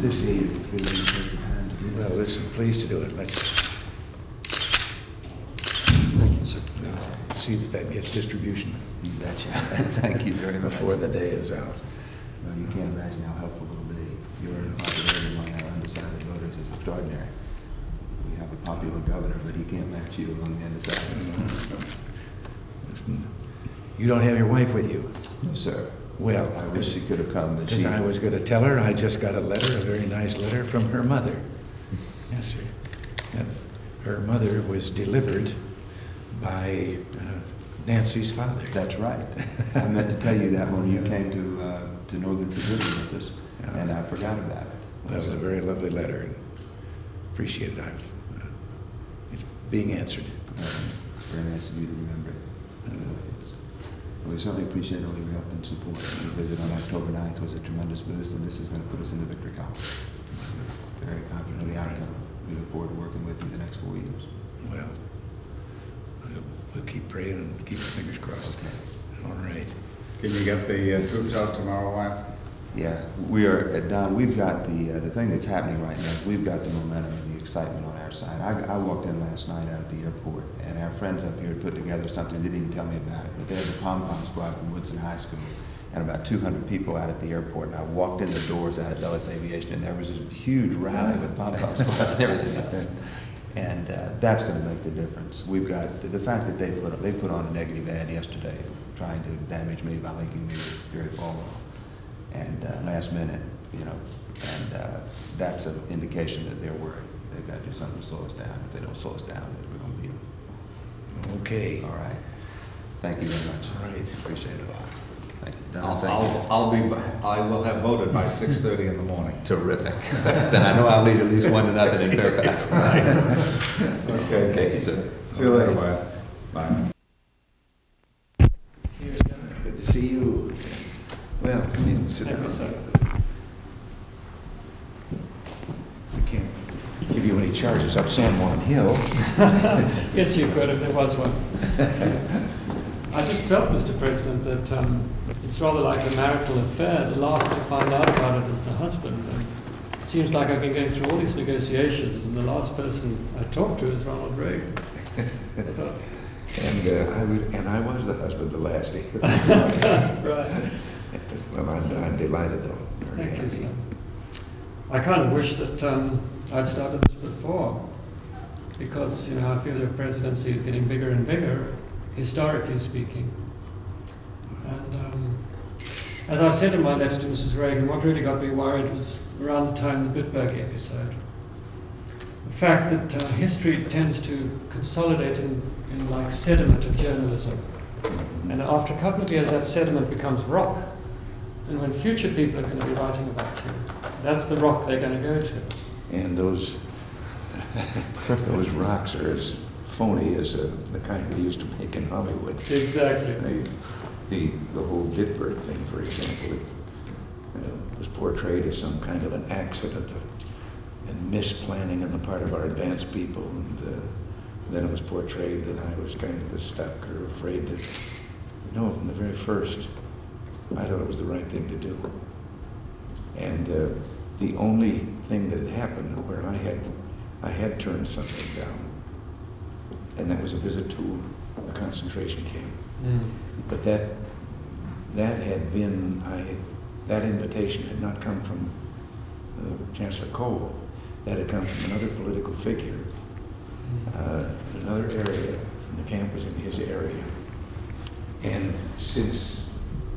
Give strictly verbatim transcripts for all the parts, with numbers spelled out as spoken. good to see you. It's good that you took the time to do that. Well, listen, pleased to do it. Let's Thank you, sir. Uh, see that that gets distribution. You betcha. Thank you very much. Before the day is out. Well, you can't imagine how helpful it will be. Your popularity among our undecided voters is extraordinary. We have a popular governor, but he can't match you among the undecided. Listen, you don't have your wife with you? No, sir. Well, I wish she could have come. Because I was going to tell her. I just got a letter, a very nice letter from her mother. Yes, sir. And her mother was delivered by uh, Nancy's father. That's right. I meant to tell you that when you came to uh, to Northern Virginia with us, uh, and I forgot about it. Well, that was a very lovely letter, and appreciate it. I've, uh, it's being answered. Uh, it's very nice of you to remember it. Uh, We certainly appreciate all your help and support. Your visit on October ninth was a tremendous boost, and this is going to put us in the victory column. We're very confident in the outcome. We look forward to working with you the next four years. Well, we'll keep praying and keep our fingers crossed. Okay. All right. Can you get the uh, troops out tomorrow, Wyatt? Yeah, we are, Don, we've got the, uh, the thing that's happening right now is we've got the momentum and the excitement on our side. I, I walked in last night out at the airport, and our friends up here had put together something. They didn't tell me about it, but they had the pom-pom squad from Woodson High School and about two hundred people out at the airport, and I walked in the doors out at Dulles Aviation, and there was this huge rally with pom-pom squads and everything else. And uh, that's going to make the difference. We've got, the, the fact that they put, they put on a negative ad yesterday trying to damage me by linking me with Jerry Falwell. And uh, last minute, you know, and uh, that's an indication that they're worried. They've got to do something to slow us down. If they don't slow us down, then we're going to beat them. Okay. All right. Thank you very much. All right. Appreciate it a lot. Thank you, Don. I'll, thank I'll, you. I'll be. I will have voted by six thirty in the morning. Terrific. Then I know I'll lead at least one to nothing in Fairfax. Okay. Thank you, sir. See you later, Wyatt. Bye. See you. Good to see you. Well, come in and sit down. I can't give you any charges up San Juan Hill. Yes, you could if there was one. I just felt, Mister President, that um, it's rather like a marital affair. The last to find out about it is the husband. And it seems like I've been going through all these negotiations, and the last person I talked to is Ronald Reagan. and, uh, I was, and I was the husband the last day. Right. Well, I'm, I'm delighted, though. Very Thank happy. You, sir. I kind of wish that um, I'd started this before, because, you know, I feel the presidency is getting bigger and bigger, historically speaking. And um, as I said in my letter to Missus Reagan, what really got me worried was around the time the Bitburg episode. The fact that uh, history tends to consolidate in, in like sediment of journalism. And after a couple of years, that sediment becomes rock. And when future people are going to be writing about you, that's the rock they're going to go to. And those those rocks are as phony as uh, the kind we used to make in Hollywood. Exactly. The, the, the whole Bitburg thing, for example, it, uh, was portrayed as some kind of an accident of, and misplanning on the part of our advanced people. And uh, then it was portrayed that I was kind of a stuck or afraid to know from the very first. I thought it was the right thing to do. And uh, the only thing that had happened where I had, I had turned something down, and that was a visit to a concentration camp. Mm. But that, that had been, I had, that invitation had not come from uh, Chancellor Kohl. That had come from another political figure, uh, another area, and the camp was in his area. And since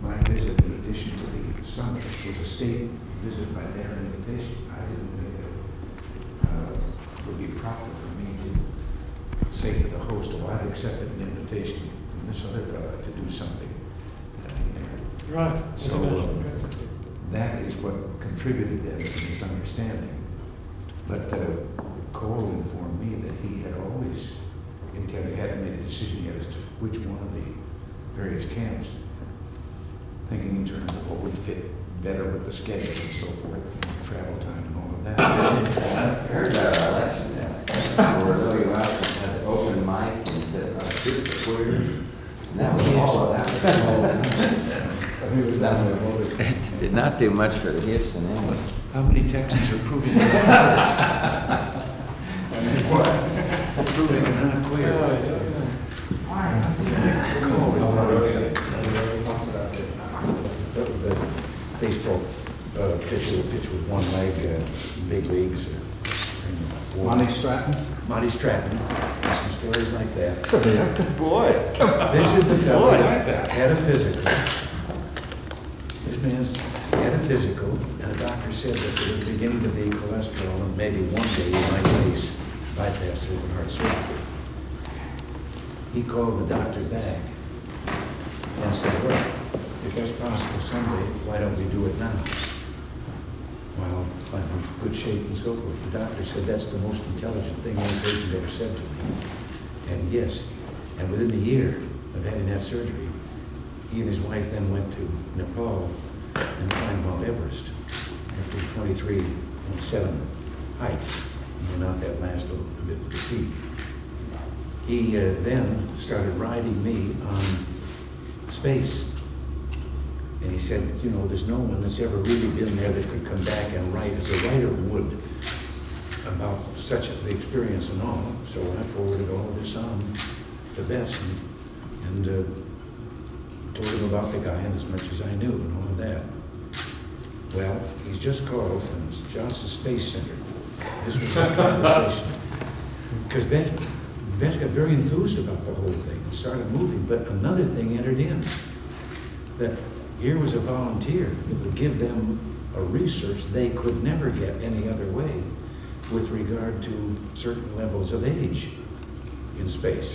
my visit, in addition to the summit, was a state visit by their invitation, I didn't think it uh, would be proper for me to say to the host, well, I've accepted an invitation from this other fellow to do something. Uh, right. So um, that is what contributed to that misunderstanding. But uh, Cole informed me that he had always intended, hadn't made a decision yet as to which one of the various camps, thinking in terms of what would fit better with the schedule and so forth, and travel time and all of that. I heard about our election now. We were really out and had open mic and said, I shoot the queer. That was all of that. He was out there voting. Did not do much for Houston, anyway. How many Texans are proving it? What? Proving it not clear. That was the baseball uh, pitcher that pitched with one leg in big leagues. Or Monty Stratton? Monty Stratton. Some stories like that. Good boy. This is the fellow that had a physical. This man's had a physical, and the doctor said that there was beginning to be cholesterol, and maybe one day he might face bypass open heart surgery. He called the doctor back and said, well, if that's possible someday, why don't we do it now? Well, I'm in good shape and so forth. The doctor said that's the most intelligent thing any patient ever said to me. And yes, and within a year of having that surgery, he and his wife then went to Nepal and climbed Mount Everest after twenty-three point seven height. And went out that last little bit of the peak. He uh, then started riding me on space. And he said, you know, there's no one that's ever really been there that could come back and write as a writer would about such the experience and all. So I forwarded all this on to Vest and, and uh, told him about the guy and as much as I knew and all of that. Well, he's just called from Johnson Space Center. This was his conversation. Because Vest got very enthused about the whole thing and started moving, but another thing entered in. That here was a volunteer that would give them a research they could never get any other way with regard to certain levels of age in space.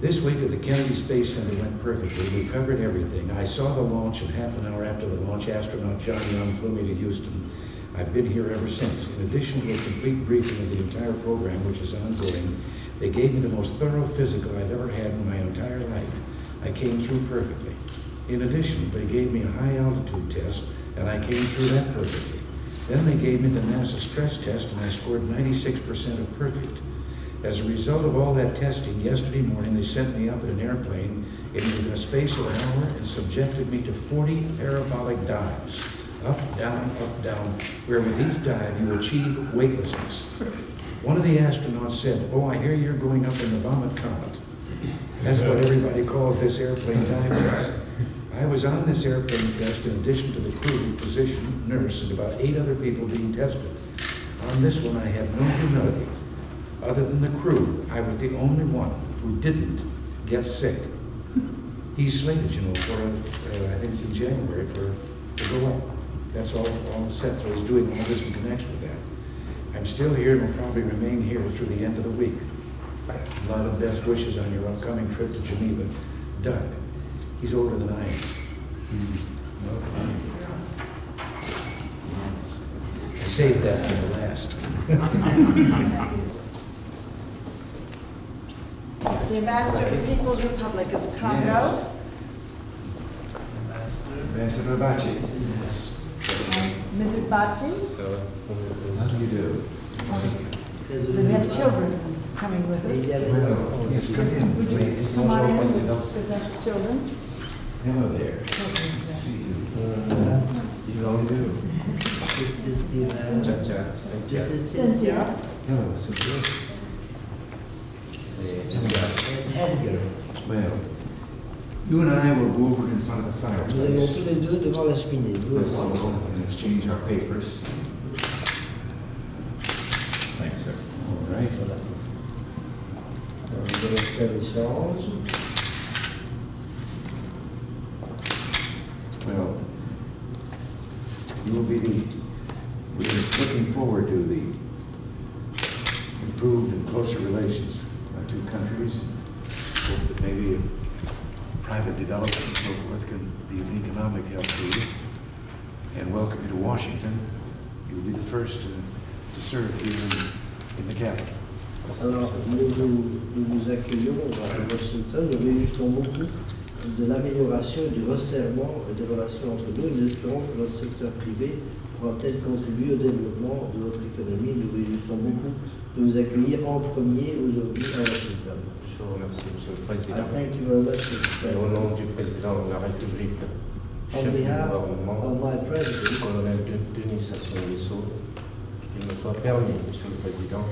This week at the Kennedy Space Center went perfectly. We covered everything. I saw the launch, and half an hour after the launch, astronaut John Young flew me to Houston. I've been here ever since. In addition to a complete briefing of the entire program, which is ongoing, they gave me the most thorough physical I've ever had in my entire life. I came through perfectly. In addition, they gave me a high altitude test, and I came through that perfectly. Then they gave me the NASA stress test, and I scored ninety-six percent of perfect. As a result of all that testing, yesterday morning they sent me up in an airplane in a space of an hour and subjected me to forty parabolic dives. Up, down, up, down, where with each dive you achieve weightlessness. One of the astronauts said, oh, I hear you're going up in the vomit comet. That's what everybody calls this airplane dive test. I was on this airplane test in addition to the crew, physician, nurse, and about eight other people being tested. On this one, I have no humility. Other than the crew, I was the only one who didn't get sick. He's slated, you know, for, uh, I think it's in January, for to go up. That's all, all set, so he's doing all this in connection with that. I'm still here and will probably remain here through the end of the week. A lot of best wishes on your upcoming trip to Geneva. Doug. He's older than I am. Mm-hmm. I saved that for the last. The Ambassador to the People's Republic of the Congo. Yes. Ambassador Batchi. Yes. And Missus Batchi. So, how do you do? We have children coming with us. Oh, yes, come in, would please. Come on in and present children. Hello there. Nice to see you. Uh, you all do. This is Cynthia. This is Cynthia. Hello, Cynthia. And Edgar. Well, you and I will go over in front of the fireplace. Let's all go and exchange our papers. Thanks, sir. All right. Little Well, you will be the, we are looking forward to the improved and closer relations with our two countries. Hope that maybe a private development and so forth can be of economic help to you. And welcome you to Washington. You will be the first to, to serve here in, in the capital. Alors, nous, nous vous accueillons à Washington, nous réjouissons beaucoup de l'amélioration et du resserrement des relations entre nous. Nous espérons que notre secteur privé pourra peut-être contribuer au développement de notre économie. Nous réjouissons beaucoup de vous accueillir en premier aujourd'hui à Washington. Je vous remercie, Monsieur le Président. Ah, thank you very much, Monsieur le Président. Et au nom du Président de la République, chef du gouvernement, Colonel Denis Sassouli-Missau, qu'il me soit permis, Monsieur le Président,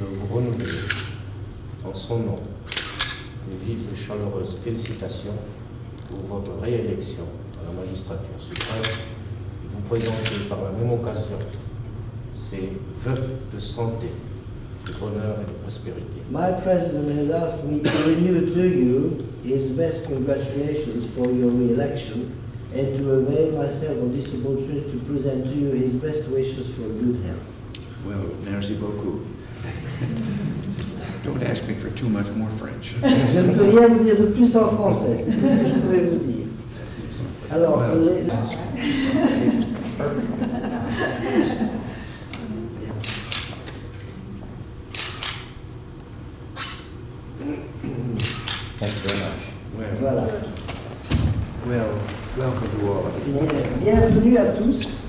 de vous renouveler en son nom mes vives et chaleureuses félicitations pour votre réélection à la magistrature suprême et vous présenter par la même occasion ses vœux de santé, de bonheur et de prospérité. My president has asked me to renew to you his best congratulations for your re-election and to avail myself of this opportunity to present to you his best wishes for good health. Well, merci beaucoup. Don't ask me for too much more French. Je ne peux rien vous dire de plus en français, c'est tout ce que je pouvais vous dire. Alors, well, les... Voilà. Well, welcome to all. Bien, bienvenue à tous.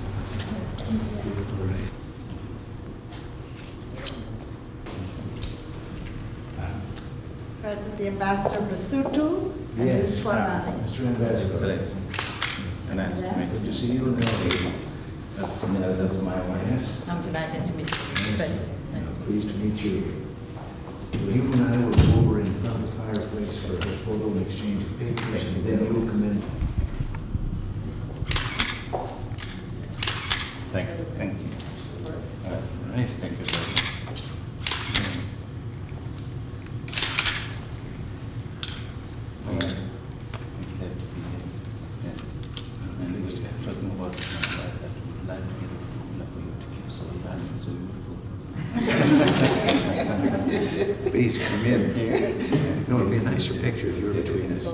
Present the Ambassador of Lesotho and yes, his Thoahlane. Mister Ambassador. Excellency. And nice to meet you. To see you. That's my wife. I'm delighted to meet you. Nice to meet you. Pleased to meet you. You and I will go over in front of the fireplace for a photo and exchange of papers, and then you will come in. Thank you. Thank you. All right. Thank you, sir. All right. I'm glad to be here, Mister President. And it was just about the fact that we would like to get a formula for you to keep so young and so youthful. Please come in. Yeah. No, it'll be a nicer picture if you were between us.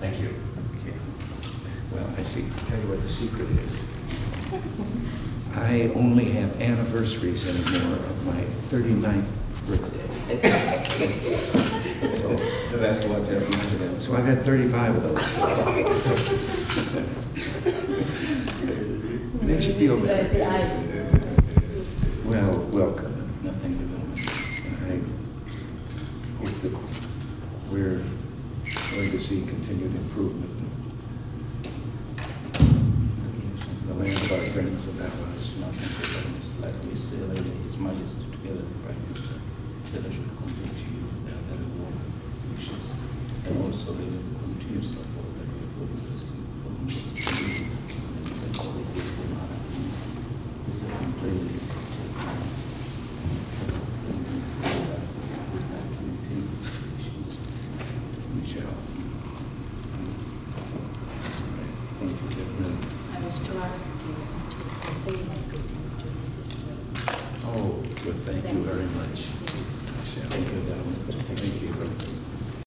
Thank you. Okay. Well, I see. I'll tell you what the secret is. I only have anniversaries anymore of my thirty-ninth birthday. So, that's what they're doing. So I've had thirty-five of those. Makes you feel better. Well, welcome. Nothing to do. I hope that we're going to see continued improvement in the land of our friends. And that was nothing like we celebrated His Majesty together with Prime Minister. Said I should come to you. And also the continued support that we have always received from the colleagues from our friends. This has been really important. We would like to maintain these relations. Michelle. Thank you very much. I wish to ask you to convey my greetings to Missus Reagan. Oh, good. Thank you very much. Michelle. Thank you very much. Thank you very much.